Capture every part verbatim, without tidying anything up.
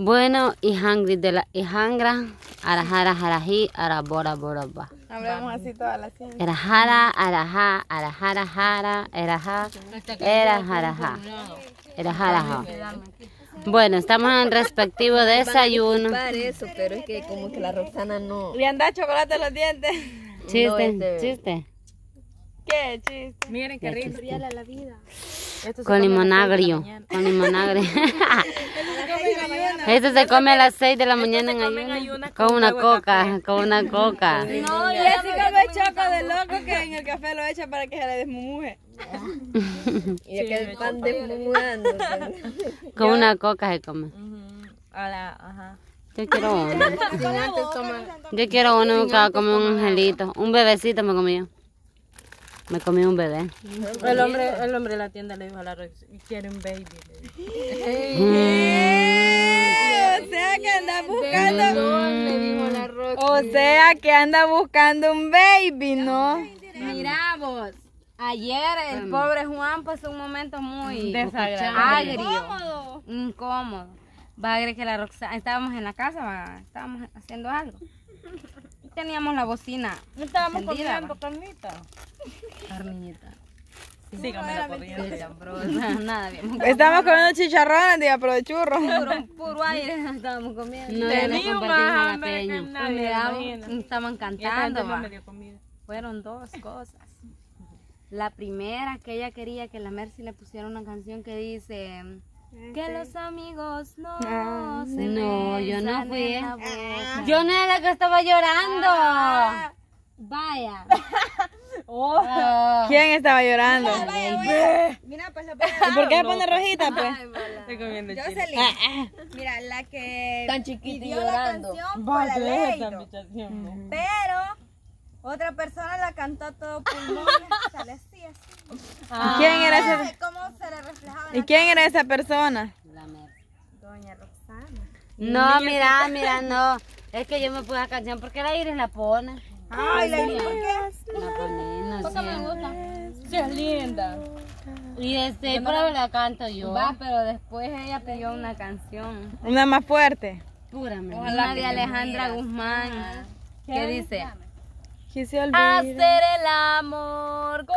Bueno, y hangri de la y hangra, arajara, jarají, arabora, boroba. Hablamos así todas las ciencias. Erajara, arajá, arajara, jara, erajá, erajaraja. Erajaraja. Bueno, estamos en respectivo desayuno. Eso, pero es que como que la Roxana no. Le han dado chocolate a los dientes. Chiste, no, este... chiste. Qué chiste. Miren qué rico. A la vida. Esto con limonagrio. Con limonagrio. Esto se come a las seis de la mañana en ayunas. Con una coca. Con una coca. No, Jessica me choca de loco que en el café lo echa para que se le desmumuje. Y es que el pan desmumujando. Con una coca se come. A la, ajá. Yo quiero uno. Yo quiero uno que va a comer un angelito. Un bebecito me comí yo. Me comí un bebé. El hombre, el hombre de la tienda le dijo a la Rox, quiere un baby. Hey, yeah. Yeah. O sea que anda buscando. No, le dijo la Rox. O sea que anda buscando un baby, ¿no? Mira vos. Ayer el pobre Juan pasó un momento muy desagradable. Agrio. Incómodo. Va a creer que la Roxana. Estábamos en la casa, ¿va? Estábamos haciendo algo. Teníamos la bocina. No estábamos comiendo carnita. Carnita. Sí, comiendo corriente, nada, nada bien. Estábamos comiendo chicharrones, de pero de churros. Puro, puro aire estábamos comiendo. No, ya no compartimos jalapeño. Estaban cantando. Fueron dos cosas. La primera, que ella quería que la Mercy le pusiera una canción que dice... Que los amigos no, no se No, yo no fui. Yo no era la que estaba llorando. Ah, vaya. Oh. Oh. ¿Quién estaba llorando? Vaya, vaya, vaya. Mira, pues, ¿y por qué se pone rojita, pues? Ay, estoy comiendo chile. Jocelyn, ah, ah. Mira, la que tan chiquita pidió y llorando. La canción vale, fue la Lady. Pero otra persona la cantó todo pulmón. Sale así, así. Ah. ¿Y quién era esa? ¿Cómo se le reflejaba? ¿Y quién era esa persona? La Mercy. Doña Roxana. No, mira, mira, no. Es que yo me puse la canción porque la Iris la pone. Ay, la Iris, ¿por qué? La pone, no sé. Me gusta. Sí, es linda. Y este, pero la canto yo. Va, pero después ella pidió una canción. Una más fuerte. Púrame. Una de Alejandra Guzmán. ¿Qué dice? Hacer el amor con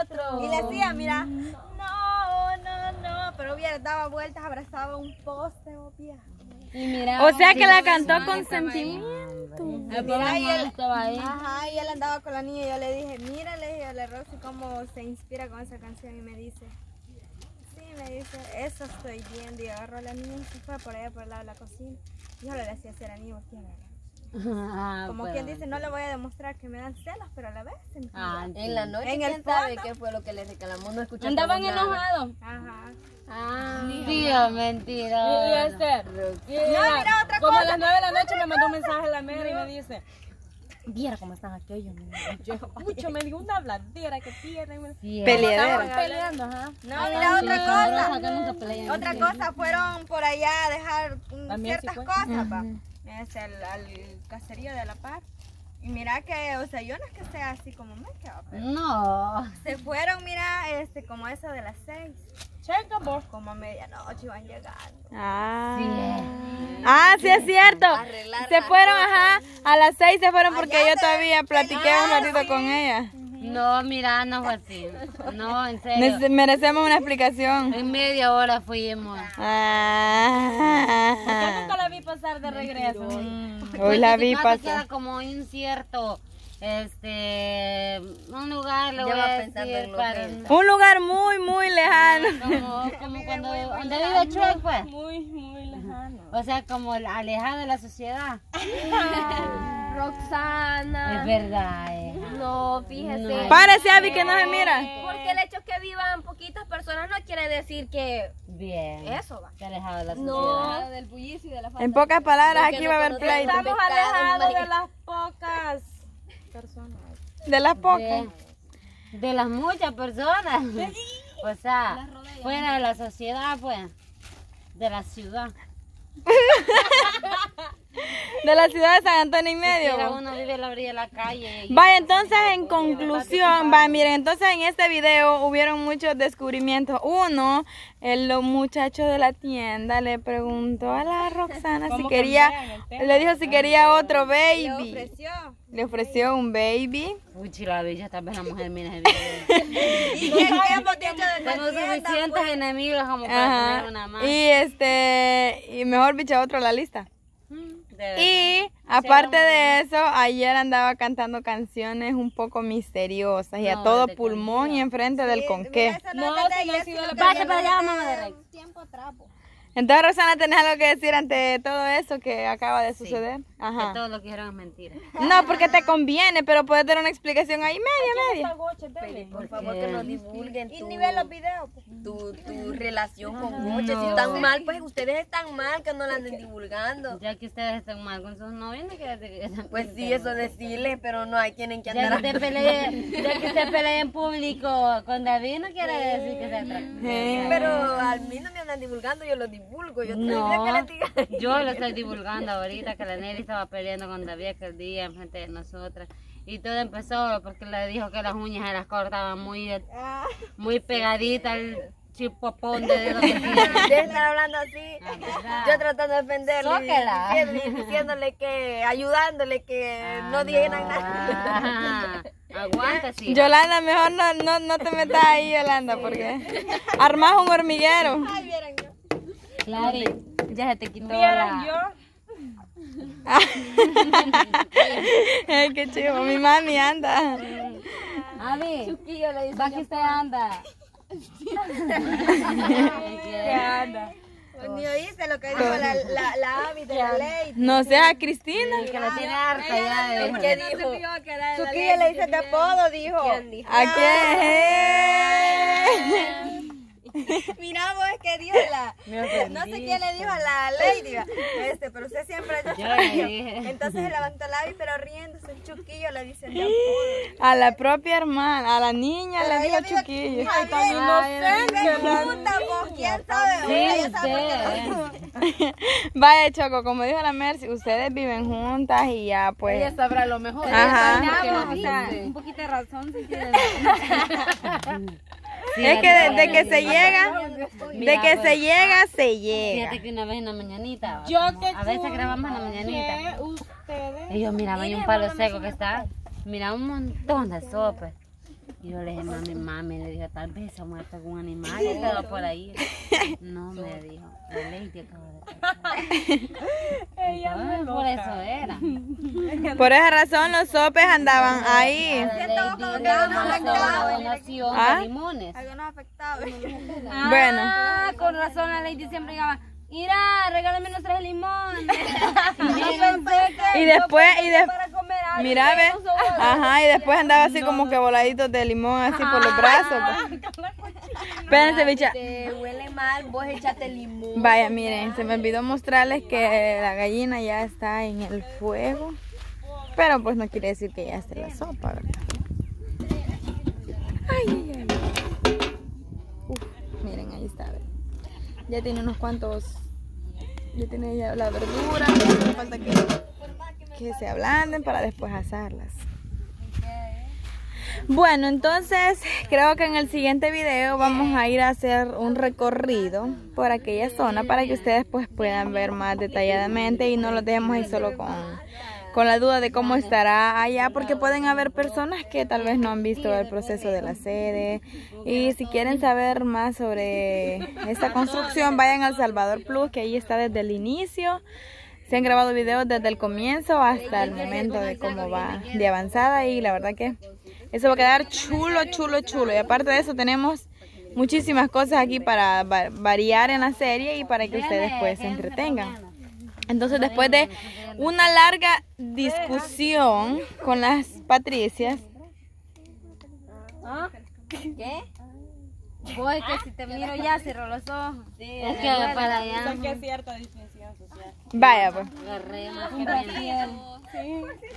otro. Y le decía, mira, no, no, no. Pero bien, daba vueltas, abrazaba un poste, o vieja. O sea que la cantó con sentimiento. Mira, y él, ajá, y él andaba con la niña y yo le dije, mira, le dije a la Roxy cómo se inspira con esa canción. Y me dice, sí, me dice, eso estoy viendo. Y agarró a la niña y se fue por allá, por el lado de la cocina. Y yo le decía, hacer amigos, ¿quién era? Ah, como bueno, quien dice, no le voy a demostrar que me dan celos, pero a la vez ah, en la noche, en el sabe qué fue lo que les reclamó, no escucharon. Andaban enojados. Ajá. Ah, tío, mentira. Y este, no, mira, otra como cosa. Como a las nueve de la noche me mandó un mensaje a la Mary y me dice, viera cómo están aquellos. Mucho, me dio una habladera que tienen. Peleadera. Peleando, ajá. No, mira, otra cosa. Otra cosa, fueron por allá a dejar ciertas cosas, pa. Es el, el caserío de la par. Y mira que, o sea, yo no es que sea así como me quedo, pero no. Se fueron, mira, este, como eso de las seis. Checa vos. Como a medianoche iban llegando. Ah, sí, ah, sí es cierto. Arreglar se fueron, ajá, a las seis se fueron porque allá yo todavía platiqué pelear, un ratito sí. con ella. No, mira, no fue así. No, en serio. Nos merecemos una explicación. En media hora fuimos. Ah. Yo nunca la vi pasar de regreso. Mm. Hoy la vi pasar. Queda como incierto. Este, un lugar, le voy a decir, para un lugar muy, muy lejano. Como, como cuando David Chuquillo fue. Muy, muy lejano. O sea, como alejado de la sociedad. Roxana. Es verdad, eh. No, fíjese. No. Párese, Abby, que no se mira. Porque el hecho que vivan poquitas personas no quiere decir que... Bien. Eso va. Que alejado de la sociedad. No, del bullicio y de la familia. En pocas palabras, porque aquí no va a haber pleito. Estamos alejados de las pocas personas. De las pocas. De, de las muchas personas. O sea, fuera de la sociedad, pues. De la ciudad. de la ciudad de San Antonio y medio. Siquiera uno vive a la orilla de la calle. Vaya, entonces en conclusión, va, miren, entonces en este video hubieron muchos descubrimientos. Uno, el muchacho de la tienda le preguntó a la Roxana si quería, le dijo si quería otro baby. Le ofreció. Le ofreció un baby. Uy, la bella, tal vez la mujer mira el video. Y que habíamos dicho de la tienda, suficientes pues. Enemigos como para tener una más. Y este, y mejor bicha otro a la lista. Y aparte de eso, ayer andaba cantando canciones un poco misteriosas y no, a todo pulmón conquista. Y enfrente sí, del conqué. No, pase para allá, mamá. Entonces, Roxana, ¿tenés algo que decir ante todo eso que acaba de suceder? Sí, ajá. Que todo lo que eran es mentira. No, porque te conviene, pero puedes dar una explicación ahí media, media. Por favor, que no divulguen tu, y ni ve los videos, pues. tu, tu relación ajá. con Goche. No. Si están mal, pues ustedes están mal, que no la anden divulgando. Ya que ustedes están mal con sus novios, no que pues sí, eso decirles, pero no, ahí tienen que andar. Ya que se peleen, ya que se peleen en público con David, no quiere decir que sea atractivo. Sí, pero a mí no me andan divulgando, yo lo digo. Divulgo, yo no, que le yo lo estoy divulgando ahorita, que la Nelly estaba peleando con David aquel día enfrente de nosotras y todo empezó porque le dijo que las uñas se las cortaban muy, muy pegaditas al chipopón de dedos. De estar hablando así, ah, yo tratando de defenderle, diciéndole que, ayudándole que ah, no dijeran no. nada. Aguanta, sí. Yolanda, mejor no, no, no te metas ahí, Yolanda, porque armas un hormiguero. Ay, vieran yo. Claro, ya se te quitó la... yo? Ay, qué chivo, mi mami anda. A ver, Chuquillo le dice... Va que usted anda. ¿Qué anda? Ni oíste lo que dijo la, la, la Abby de la Lady. No sea Cristina. Sí, que la tiene harta ya. Es que dijo. Chuquillo le dice de apodo, dijo. ¿A qué? Mira vos que dijo la... No sé quién le dijo a la Lady, este, pero usted siempre... Entonces se levantó la Abby, pero riéndose, el Chuquillo le dice... A la propia hermana, a la niña le dijo Chuquillo. Ay, tan inocente. ¿Quién sabe? Vaya, Choco, como dijo la Mercy, ustedes viven juntas y ya pues... Ella sabrá lo mejor. Ajá. Un poquito de razón si quieren. Sí, es que de, de que se llega, de que se llega, se llega. Fíjate que una vez en la mañanita, yo a veces grabamos en la mañanita. Ustedes. Y yo miraba ahí un palo seco que está, miraba un montón de sopas. Y yo le dije, mami, mami, le dije, tal vez se ha muerto algún animal y estaba por ahí. No, me dijo, la ley que acaba de pasar. Por eso era. Por esa razón los sopes andaban ahí. ¿Ah? Limones. Algunos afectados. Ah, bueno. Con razón la Lady siempre llegaba. Mira, regálame unos tres limones. Y después, y después. Mira, ve. Ajá, y después andaba así como que voladitos de limón, así por los brazos. Espérense, bicha. Te huele mal, vos echate limón. Vaya, miren, se me olvidó mostrarles que la gallina ya está en el fuego. Pero pues no quiere decir que ya esté la sopa, ¿verdad? Ay, ay, ay. Uf, miren, ahí está. Ya tiene unos cuantos. Ya tiene ya la verdura. No falta que, que se ablanden para después asarlas. Bueno, entonces creo que en el siguiente video vamos a ir a hacer un recorrido por aquella zona para que ustedes pues puedan ver más detalladamente y no los dejemos ahí solo con... con la duda de cómo estará allá, porque pueden haber personas que tal vez no han visto el proceso de la sede. Y si quieren saber más sobre esta construcción, vayan al Salvador Plus, que ahí está desde el inicio. Se han grabado videos desde el comienzo hasta el momento de cómo va de avanzada. Y la verdad que eso va a quedar chulo, chulo, chulo. Y aparte de eso tenemos muchísimas cosas aquí para variar en la serie y para que ustedes pues se entretengan. Entonces, después de una larga discusión con las Patricias. ¿Ah? ¿Qué? Voy, que si te miro ya cierro los ojos. Sí, es que va para allá. Es que es cierta distinción social. Vaya, pues.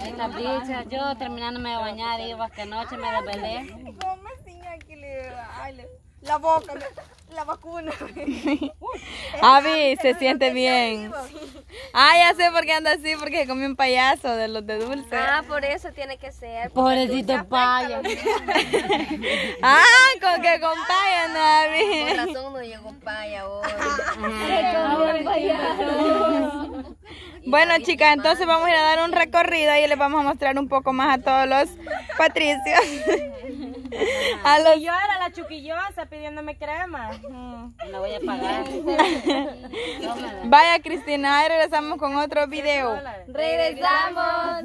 Esta bicha, yo terminándome de bañar, digo, hasta noche me desvelé. ¿Cómo me enseñó aquí? Ay, le... la boca, la vacuna. Abby se siente bien. Ah, ya sé por qué anda así, porque comió un payaso de los de dulce. Ah, por eso tiene que ser. Pobrecito payaso. Ah, con que con paya, no, Abby. Por razón no llegó paya hoy. Bueno, chicas, entonces vamos a ir a dar un recorrido y les vamos a mostrar un poco más a todos los patricios. A los... Y yo era la chuquillosa pidiéndome crema. La voy a pagar. Vaya, Cristina, regresamos con otro video. Regresamos.